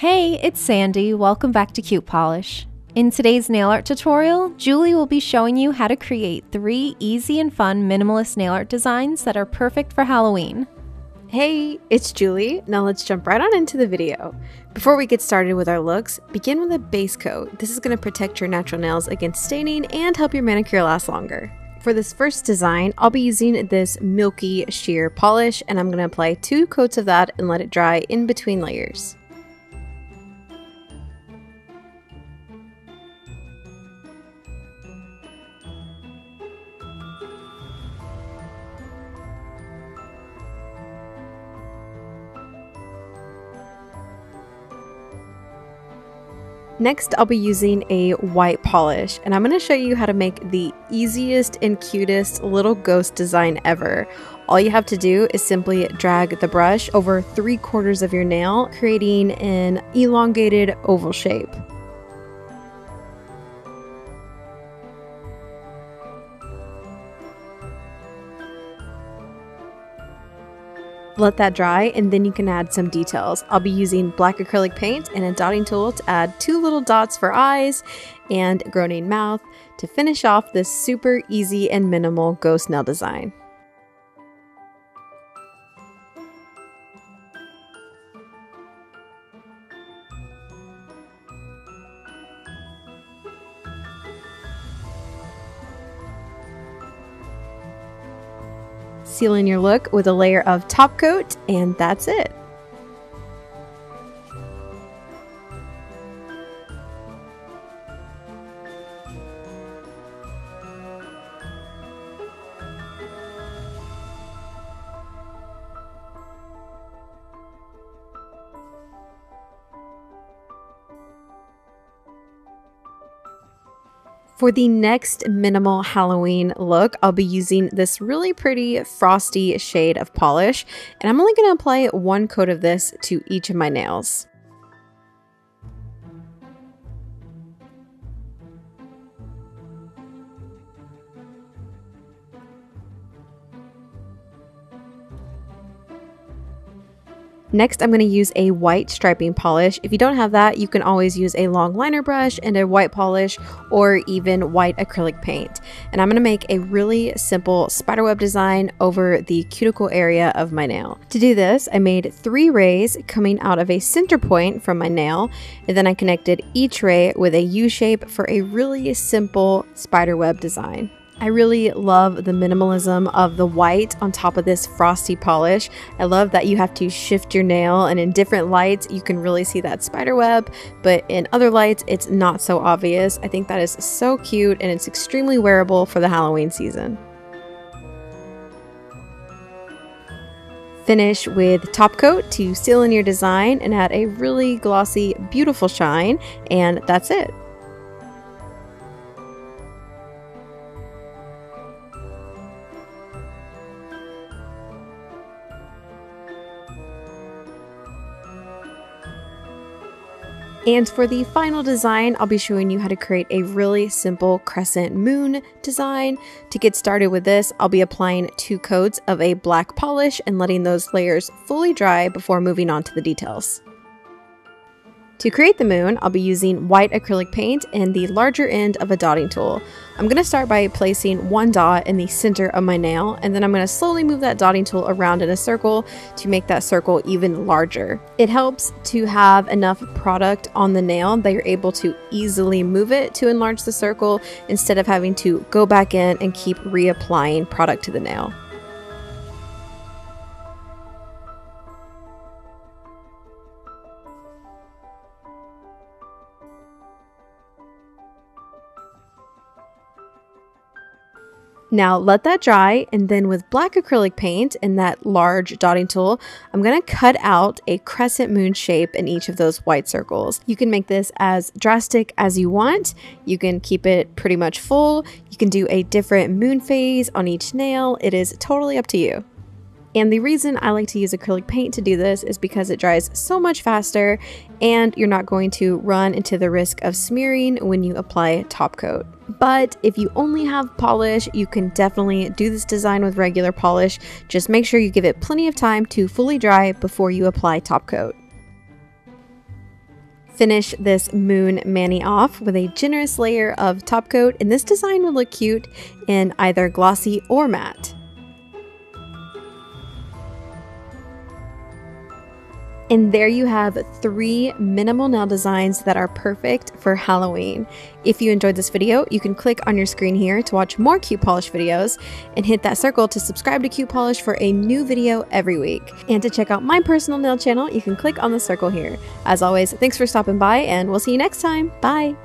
Hey, it's Sandy. Welcome back to Cute Polish. In today's nail art tutorial, Juli will be showing you how to create 3 easy and fun minimalist nail art designs that are perfect for Halloween. Hey, it's Juli. Now let's jump right on into the video. Before we get started with our looks, begin with a base coat. This is going to protect your natural nails against staining and help your manicure last longer. For this first design, I'll be using this milky sheer polish, and I'm going to apply 2 coats of that and let it dry in between layers. Next, I'll be using a white polish, and I'm going to show you how to make the easiest and cutest little ghost design ever. All you have to do is simply drag the brush over 3/4 of your nail, creating an elongated oval shape. Let that dry, and then you can add some details. I'll be using black acrylic paint and a dotting tool to add 2 little dots for eyes and a groaning mouth to finish off this super easy and minimal ghost nail design. Seal in your look with a layer of top coat, and that's it. For the next minimal Halloween look, I'll be using this really pretty frosty shade of polish, and I'm only going to apply 1 coat of this to each of my nails. Next, I'm going to use a white striping polish. If you don't have that, you can always use a long liner brush and a white polish or even white acrylic paint. And I'm going to make a really simple spiderweb design over the cuticle area of my nail. To do this, I made 3 rays coming out of a center point from my nail, and then I connected each ray with a U-shape for a really simple spiderweb design. I really love the minimalism of the white on top of this frosty polish. I love that you have to shift your nail, and in different lights you can really see that spider web, but in other lights it's not so obvious. I think that is so cute, and it's extremely wearable for the Halloween season. Finish with top coat to seal in your design and add a really glossy, beautiful shine, and that's it. And for the final design, I'll be showing you how to create a really simple crescent moon design. To get started with this, I'll be applying 2 coats of a black polish and letting those layers fully dry before moving on to the details. To create the moon, I'll be using white acrylic paint and the larger end of a dotting tool. I'm going to start by placing 1 dot in the center of my nail, and then I'm going to slowly move that dotting tool around in a circle to make that circle even larger. It helps to have enough product on the nail that you're able to easily move it to enlarge the circle instead of having to go back in and keep reapplying product to the nail. Now let that dry, and then with black acrylic paint and that large dotting tool, I'm going to cut out a crescent moon shape in each of those white circles. You can make this as drastic as you want. You can keep it pretty much full. You can do a different moon phase on each nail. It is totally up to you. And the reason I like to use acrylic paint to do this is because it dries so much faster, and you're not going to run into the risk of smearing when you apply top coat. But if you only have polish, you can definitely do this design with regular polish. Just make sure you give it plenty of time to fully dry before you apply top coat. finish this moon mani off with a generous layer of top coat, and this design would look cute in either glossy or matte. And there you have three minimal nail designs that are perfect for Halloween. If you enjoyed this video, you can click on your screen here to watch more Cute Polish videos and hit that circle to subscribe to Cute Polish for a new video every week. And to check out my personal nail channel, you can click on the circle here. As always, thanks for stopping by and we'll see you next time. Bye!